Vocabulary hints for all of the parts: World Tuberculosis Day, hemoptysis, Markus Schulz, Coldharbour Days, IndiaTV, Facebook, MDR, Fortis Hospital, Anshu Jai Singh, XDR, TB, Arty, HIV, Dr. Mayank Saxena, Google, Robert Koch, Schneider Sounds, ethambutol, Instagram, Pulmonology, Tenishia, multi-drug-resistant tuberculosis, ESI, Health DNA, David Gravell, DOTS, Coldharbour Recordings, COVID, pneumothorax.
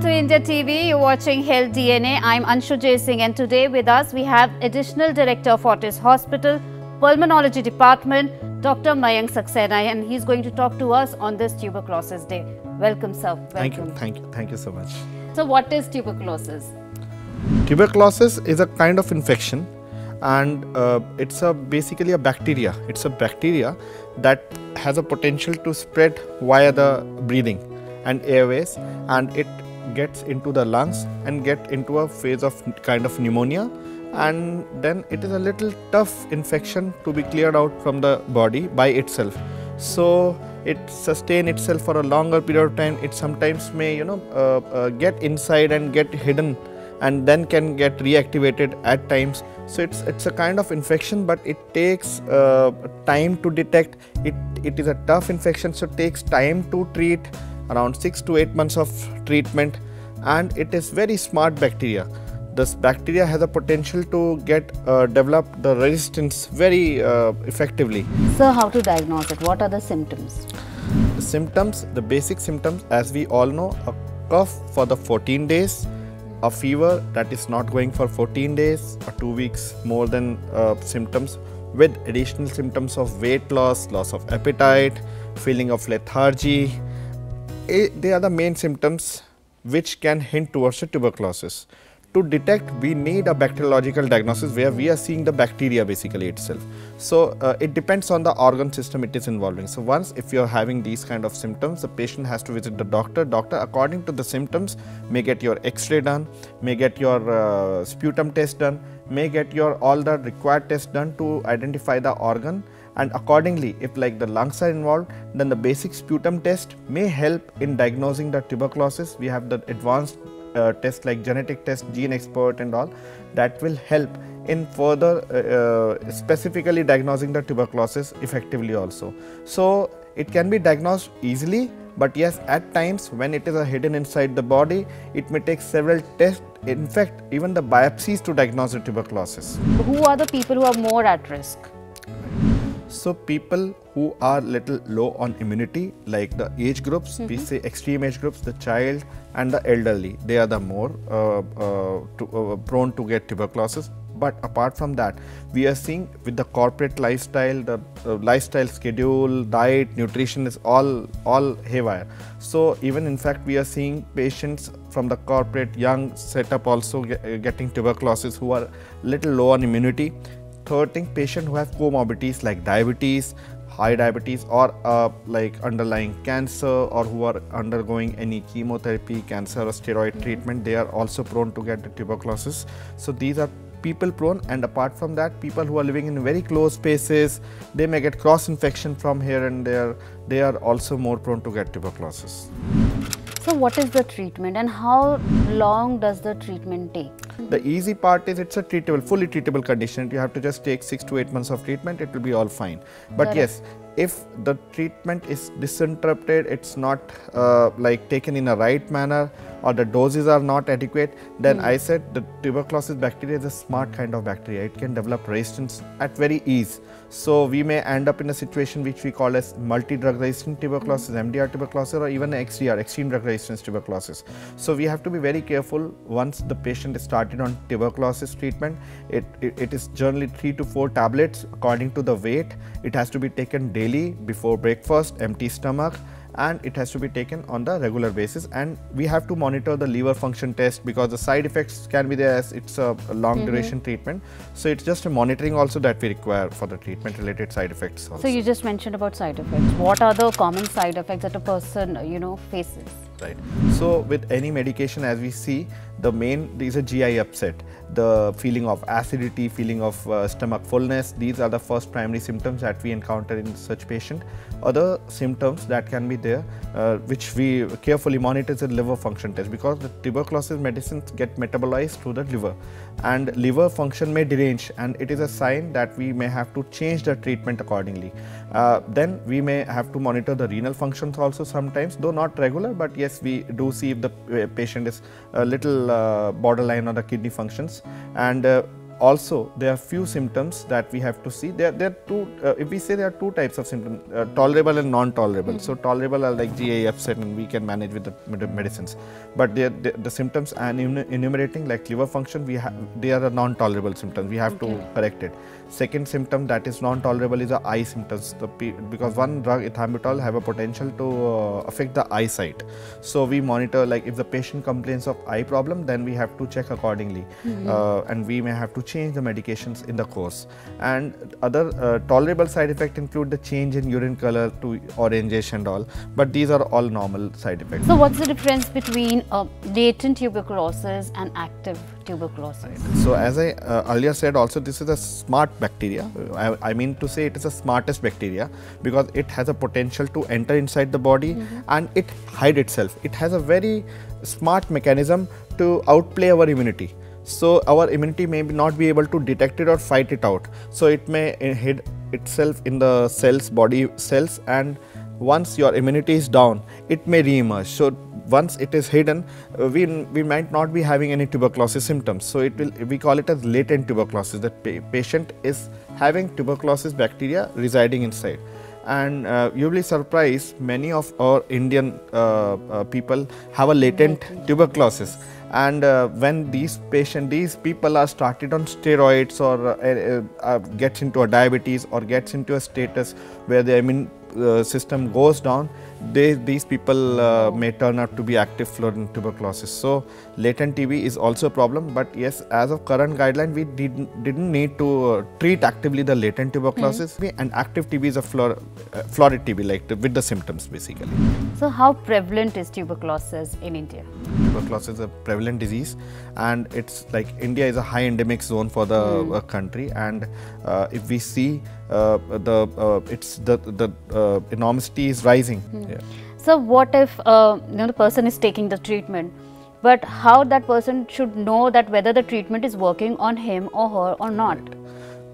Welcome to India TV. You're watching Health DNA. I'm Anshu Jai Singh, and today with us we have Additional Director of Fortis Hospital, Pulmonology Department, Dr. Mayank Saxena, and he's going to talk to us on this Tuberculosis Day. Welcome, sir. Welcome. Thank you so much. So what is tuberculosis? Tuberculosis is a kind of infection, and it's basically a bacteria. It's a bacteria that has a potential to spread via the breathing and airways, and it gets into the lungs and get into a phase of kind of pneumonia, and then it is a little tough infection to be cleared out from the body by itself. So it sustains itself for a longer period of time. It sometimes may, you know, get inside and get hidden, and then can get reactivated at times. So it's a kind of infection, but it takes time to detect. It is a tough infection, so it takes time to treat, around 6 to 8 months of treatment, and it is very smart bacteria. This bacteria has a potential to get develop the resistance very effectively. So how to diagnose it? What are the symptoms? The symptoms, the basic symptoms, as we all know, a cough for the 14 days, a fever that is not going for 14 days or 2 weeks, more than symptoms, with additional symptoms of weight loss, loss of appetite, feeling of lethargy. They are the main symptoms which can hint towards tuberculosis. To detect, we need a bacteriological diagnosis where we are seeing the bacteria basically itself. So it depends on the organ system it is involving. So once if you are having these kind of symptoms, the patient has to visit the doctor. Doctor, according to the symptoms, may get your x-ray done, may get your sputum test done, may get your all the required tests done to identify the organ. And accordingly, if like the lungs are involved, then the basic sputum test may help in diagnosing the tuberculosis. We have the advanced tests like genetic test, gene expert and all, that will help in further specifically diagnosing the tuberculosis effectively also. So it can be diagnosed easily, but yes, at times when it is hidden inside the body, it may take several tests, in fact even the biopsies, to diagnose the tuberculosis. Who are the people who are more at risk? So people who are little low on immunity, like the age groups, we say extreme age groups, the child and the elderly, they are the more prone to get tuberculosis. But apart from that, we are seeing with the corporate lifestyle, the lifestyle schedule, diet, nutrition is all haywire. So even in fact, we are seeing patients from the corporate young setup also getting tuberculosis who are little low on immunity. Hurting patients who have comorbidities like diabetes, high diabetes, or like underlying cancer, or who are undergoing any chemotherapy, cancer or steroid treatment, they are also prone to get the tuberculosis. So these are people prone, and apart from that, people who are living in very close spaces, they may get cross infection from here and there, they are also more prone to get tuberculosis. So what is the treatment and how long does the treatment take? The easy part is it's a treatable, fully treatable condition. You have to just take 6 to 8 months of treatment, it will be all fine. But correct. Yes, if the treatment is disinterrupted, it's not like taken in a right manner, or the doses are not adequate, then I said the tuberculosis bacteria is a smart kind of bacteria. It can develop resistance at very ease. So we may end up in a situation which we call as multi-drug resistant tuberculosis, MDR tuberculosis, or even XDR, extreme drug resistance tuberculosis. So we have to be very careful once the patient is started on tuberculosis treatment. It is generally 3 to 4 tablets according to the weight. It has to be taken daily before breakfast, empty stomach, and it has to be taken on the regular basis, and we have to monitor the liver function test because the side effects can be there as it's a long duration treatment. So it's just a monitoring also that we require for the treatment related side effects also. So you just mentioned about side effects. What are the common side effects that a person, you know, faces? Right. So with any medication, as we see, the main is a GI upset, the feeling of acidity, feeling of stomach fullness. These are the first primary symptoms that we encounter in such patient. Other symptoms that can be there, which we carefully monitor, is the liver function test, because the tuberculosis medicines get metabolized through the liver, and liver function may derange, and it is a sign that we may have to change the treatment accordingly. Then we may have to monitor the renal functions also sometimes, though not regular, but yes, we do see if the patient is a little borderline on the kidney functions, and Also, there are few symptoms that we have to see. There are two, if we say there are two types of symptoms, tolerable and non-tolerable. So tolerable are like GI upset and we can manage with the medicines. But the symptoms I'm enumerating like liver function, they are non-tolerable symptoms. We have to correct it. Second symptom that is non-tolerable is the eye symptoms. Because one drug, ethambutol, have a potential to affect the eyesight. So we monitor, like if the patient complains of eye problem, then we have to check accordingly. And we may have to change the medications in the course. And other tolerable side effects include the change in urine color to orangish and all, but these are all normal side effects. So what's the difference between latent tuberculosis and active tuberculosis? So as I earlier said also, this is a smart bacteria. I mean to say it is the smartest bacteria because it has a potential to enter inside the body and it hide itself. It has a very smart mechanism to outplay our immunity. So our immunity may not be able to detect it or fight it out. So it may hide itself in the cells, body cells, and once your immunity is down, it may reemerge. So once it is hidden, we might not be having any tuberculosis symptoms. So it will, we call it as latent tuberculosis. That patient is having tuberculosis bacteria residing inside. And you'll be surprised, many of our Indian people have a latent tuberculosis. And when these people are started on steroids or gets into a diabetes or gets into a status where their immune system goes down, these people may turn out to be active fluorescent tuberculosis. So latent TB is also a problem, but yes, as of current guideline, we didn't need to treat actively the latent tuberculosis. And active TB is a florid TB, like with the symptoms basically. So how prevalent is tuberculosis in India? Tuberculosis is a prevalent disease, and it's like India is a high endemic zone for the country. And if we see the enormity is rising. So what if the person is taking the treatment, but how that person should know that whether the treatment is working on him or her or not?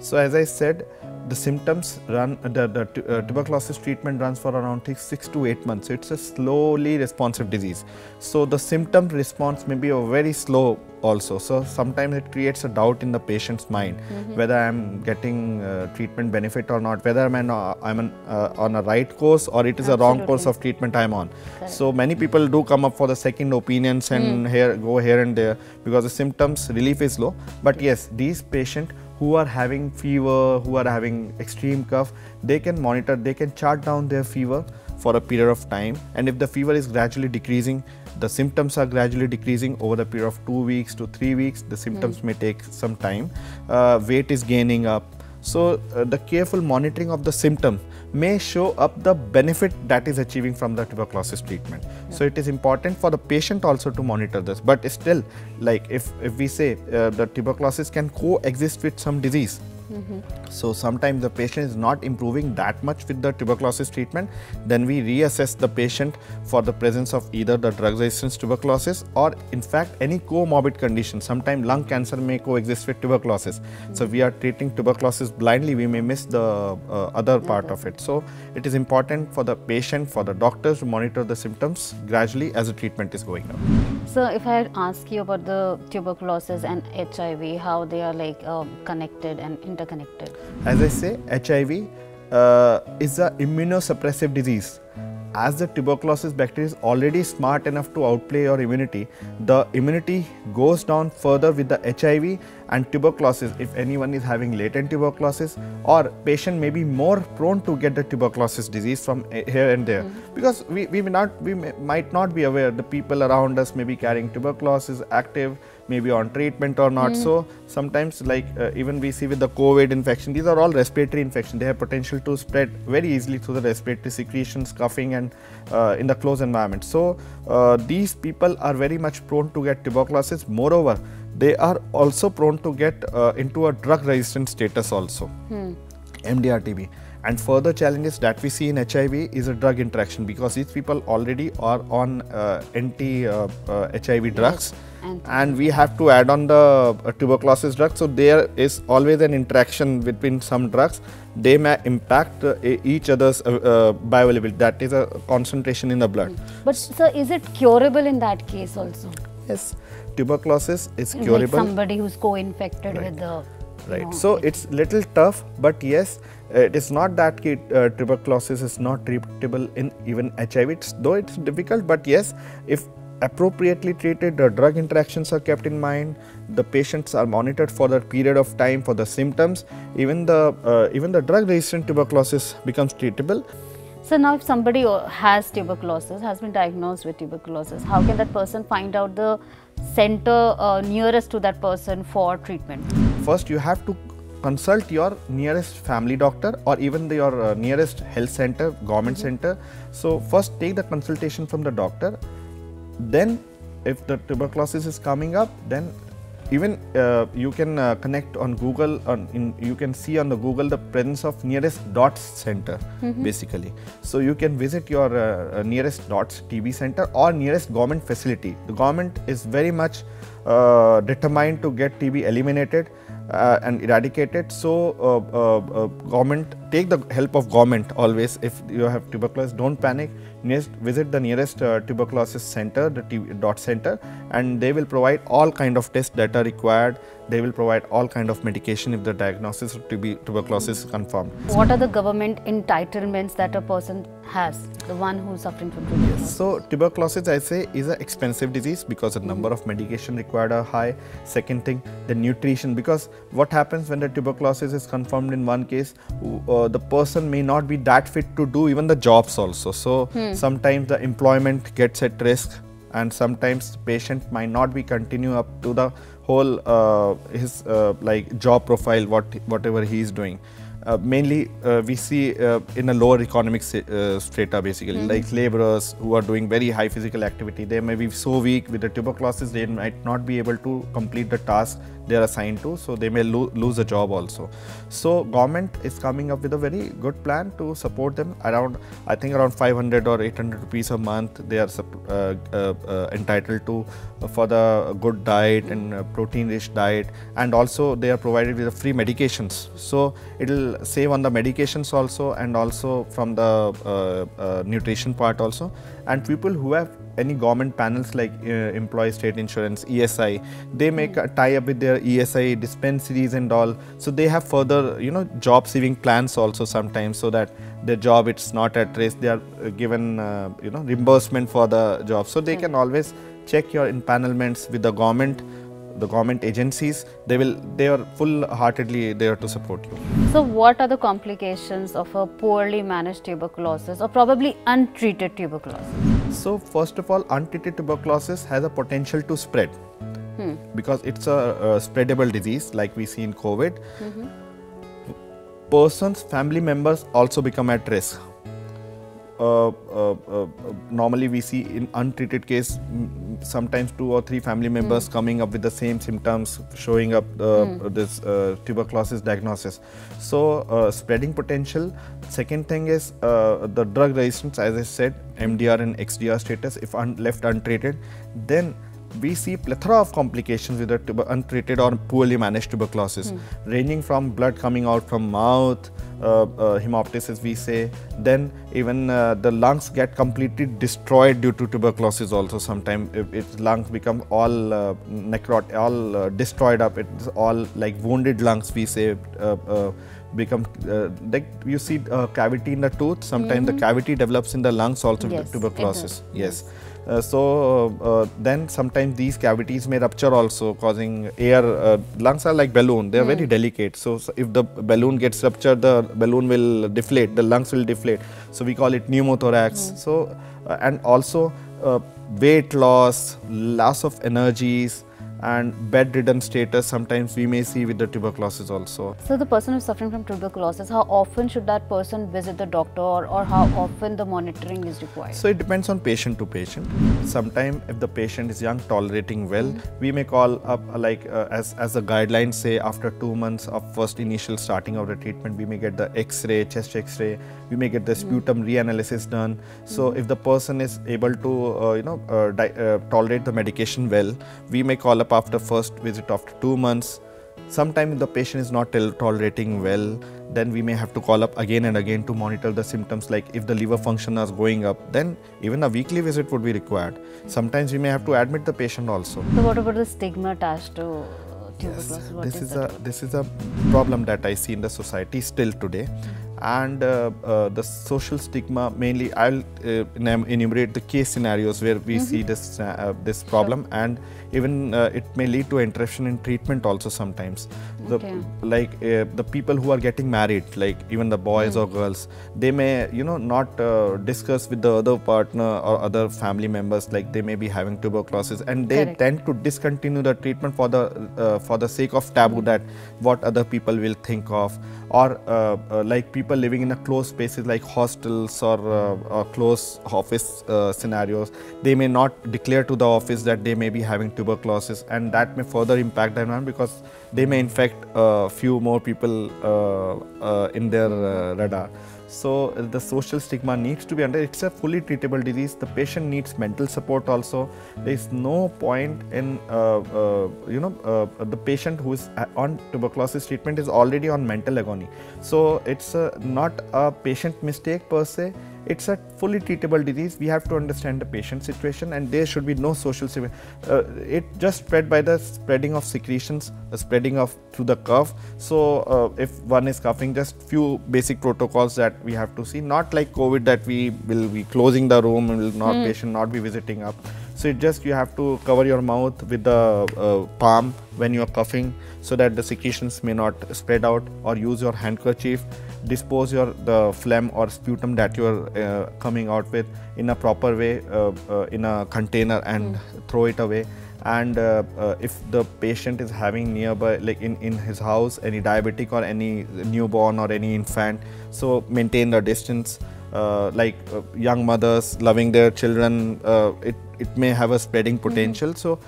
So as I said, the symptoms run, the tuberculosis treatment runs for around 6 to 8 months. So it's a slowly responsive disease. So the symptom response may be very slow also. So sometimes it creates a doubt in the patient's mind whether I'm getting treatment benefit or not, whether I'm on a right course or it is a wrong course of treatment I'm on. So many people do come up for the second opinions and go here and there because the symptoms relief is low. But yes, these patients who are having fever, who are having extreme cough, they can monitor, they can chart down their fever for a period of time. And if the fever is gradually decreasing, the symptoms are gradually decreasing over the period of 2 weeks to 3 weeks, the symptoms may take some time. Weight is gaining up. So the careful monitoring of the symptom may show up the benefit that is achieving from the tuberculosis treatment. So it is important for the patient also to monitor this. But still, like if we say the tuberculosis can coexist with some disease. So sometimes the patient is not improving that much with the tuberculosis treatment, then we reassess the patient for the presence of either the drug-resistant tuberculosis or in fact any comorbid condition. Sometimes lung cancer may coexist with tuberculosis. So we are treating tuberculosis blindly, we may miss the other part of it. So it is important for the patient, for the doctors to monitor the symptoms gradually as the treatment is going on. So if I ask you about the tuberculosis and HIV, how they are like connected and interconnected? As I say, HIV is an immunosuppressive disease. As the tuberculosis bacteria is already smart enough to outplay your immunity, the immunity goes down further with the HIV and tuberculosis. If anyone is having latent tuberculosis, or patient may be more prone to get the tuberculosis disease from here and there, because we might not be aware the people around us may be carrying tuberculosis, active, maybe on treatment or not. So sometimes, like even we see with the COVID infection, these are all respiratory infections. They have potential to spread very easily through the respiratory secretions, coughing, and in the closed environment. So these people are very much prone to get tuberculosis. Moreover, they are also prone to get into a drug-resistant status also, MDR TB. And further challenges that we see in HIV is a drug interaction, because these people already are on anti-HIV drugs. And we have to add on the tuberculosis drugs. So there is always an interaction between some drugs. They may impact each other's bioavailability, that is a concentration in the blood. But sir, is it curable in that case also? Yes, tuberculosis is curable. Like somebody who's co-infected with the... Right, so it's little tough, but yes, it is not that tuberculosis is not treatable in even HIV, though it's difficult, but yes, if appropriately treated, the drug interactions are kept in mind, the patients are monitored for the period of time for the symptoms, even the drug-resistant tuberculosis becomes treatable. So now if somebody has tuberculosis, has been diagnosed with tuberculosis, how can that person find out the center nearest to that person for treatment? First, you have to consult your nearest family doctor or even your nearest health center, government center. So first take the consultation from the doctor. Then if the tuberculosis is coming up, then even you can connect on Google, you can see on the Google the presence of nearest DOTS center basically. So you can visit your nearest DOTS TB center or nearest government facility. The government is very much determined to get TB eliminated and eradicated. So government, take the help of government always. If you have tuberculosis, don't panic. Visit the nearest tuberculosis center, the DOTS center, and they will provide all kind of tests that are required. They will provide all kind of medication if the diagnosis of tuberculosis is confirmed. What are the government entitlements that a person has, the one who is suffering from tuberculosis? Yes, so tuberculosis, I say, is an expensive disease because the number of medication required are high. Second thing, the nutrition, because what happens when the tuberculosis is confirmed in one case, the person may not be that fit to do even the jobs also. So sometimes the employment gets at risk, and sometimes the patient might not be continue up to the whole his like job profile, whatever he is doing. Mainly we see in a lower economic strata basically, like laborers who are doing very high physical activity, they may be so weak with the tuberculosis, they might not be able to complete the task they are assigned to, so they may lose a job also. So government is coming up with a very good plan to support them around, I think around 500 or 800 rupees a month they are entitled to for the good diet and protein rich diet, and also they are provided with free medications. So it will save on the medications also, and also from the nutrition part also. And people who have any government panels like Employee State Insurance, ESI, they make a tie up with their ESI dispensaries and all. So they have further, you know, job saving plans also sometimes, so that their job it's not at risk. They are given, you know, reimbursement for the job. So they can always check your empanelments with the government. The government agencies, they are full-heartedly there to support you. So what are the complications of a poorly managed tuberculosis or probably untreated tuberculosis? So first of all, untreated tuberculosis has a potential to spread because it's a spreadable disease like we see in COVID. Persons, family members also become at risk. Normally we see in untreated case sometimes 2 or 3 family members coming up with the same symptoms, showing up this tuberculosis diagnosis. So spreading potential. Second thing is the drug resistance, as I said, MDR and XDR status. If left untreated, then we see plethora of complications with the untreated or poorly managed tuberculosis, ranging from blood coming out from mouth, hemoptysis we say, then even the lungs get completely destroyed due to tuberculosis also sometimes. Its lungs become all necrotic, all destroyed up, it's all like wounded lungs we say, become like you see a cavity in the tooth, sometimes the cavity develops in the lungs also with tuberculosis. Yes. Then sometimes these cavities may rupture also, causing air, lungs are like balloon, they are very delicate. So if the balloon gets ruptured, the balloon will deflate, the lungs will deflate. So we call it pneumothorax. So and also weight loss, loss of energies, and bedridden status sometimes we may see with the tuberculosis also. So the person who is suffering from tuberculosis, how often should that person visit the doctor, or how often the monitoring is required? So it depends on patient to patient. Sometimes if the patient is young, tolerating well, we may call up like as the guidelines say, after 2 months of first initial starting of the treatment, we may get the x-ray, chest x-ray, we may get the sputum reanalysis done. So if the person is able to tolerate the medication well, we may call up after first visit after 2 months Sometimes the patient is not tolerating well, then we may have to call up again and again to monitor the symptoms. Like if the liver function is going up, then even a weekly visit would be required. Sometimes we may have to admit the patient also. So what about the stigma attached to tuberculosis? Yes, this is a problem that I see in the society still today. And the social stigma, mainly I'll enumerate the case scenarios where we see this problem, and even it may lead to interruption in treatment also sometimes. Like the people who are getting married, like even the boys or girls, they may not discuss with the other partner or other family members, like they may be having tuberculosis, and they tend to discontinue the treatment for the sake of taboo, that what other people will think of, or like people living in a closed spaces like hostels or close office scenarios, they may not declare to the office that they may be having tuberculosis, and that may further impact the environment because they may infect few more people in their radar. So the social stigma needs to be under. It's a fully treatable disease. The patient needs mental support also. There is no point in the patient who is on tuberculosis treatment is already on mental agony. So it's not a patient mistake per se. It's a fully treatable disease. We have to understand the patient situation, and there should be no social stigma. It just spread by the spreading of secretions, spreading of through the cough. So if one is coughing, just few basic protocols that we have to see. Not like COVID that we will be closing the room and will not patient not be visiting up. So it just you have to cover your mouth with the palm when you are coughing, so that the secretions may not spread out, or use your handkerchief. Dispose the phlegm or sputum that you are coming out with in a proper way, in a container, and throw it away. And if the patient is having nearby, like in his house, any diabetic or any newborn or any infant, so maintain the distance. Like young mothers loving their children, it may have a spreading potential. So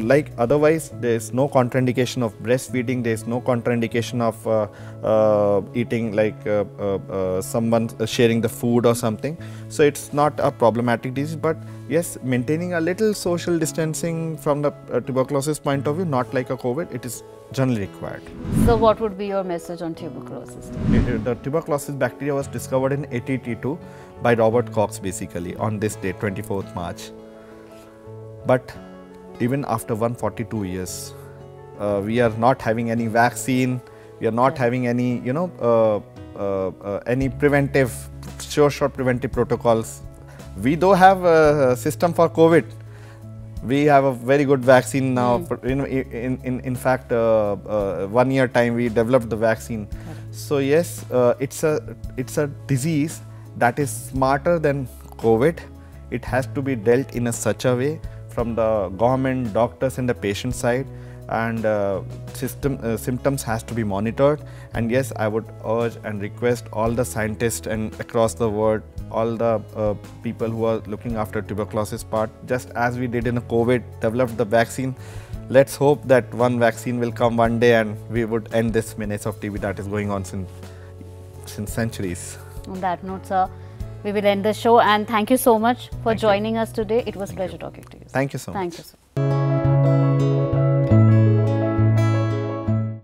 like otherwise there is no contraindication of breastfeeding, there is no contraindication of eating, like someone sharing the food or something. So it's not a problematic disease, but yes, maintaining a little social distancing from the tuberculosis point of view, not like a COVID, it is generally required. So what would be your message on tuberculosis? The tuberculosis bacteria was discovered in 1882 by Robert Koch, basically on this day, 24th March. But even after 142 years, we are not having any vaccine, we are not having any, any preventive, short preventive protocols. We do have a system for COVID. We have a very good vaccine now. In fact, 1 year time we developed the vaccine. So yes, it's a disease that is smarter than COVID. It has to be dealt in such a way from the government, doctors and the patient side, and symptoms has to be monitored. And yes, I would urge and request all the scientists and across the world, all the people who are looking after tuberculosis part, just as we did in COVID, developed the vaccine. Let's hope that one vaccine will come one day and we would end this menace of TB that is going on since centuries. On that note, sir, we will end the show, and thank you so much for joining us today. It was a pleasure talking to you. Thank you so much. Thank you, sir.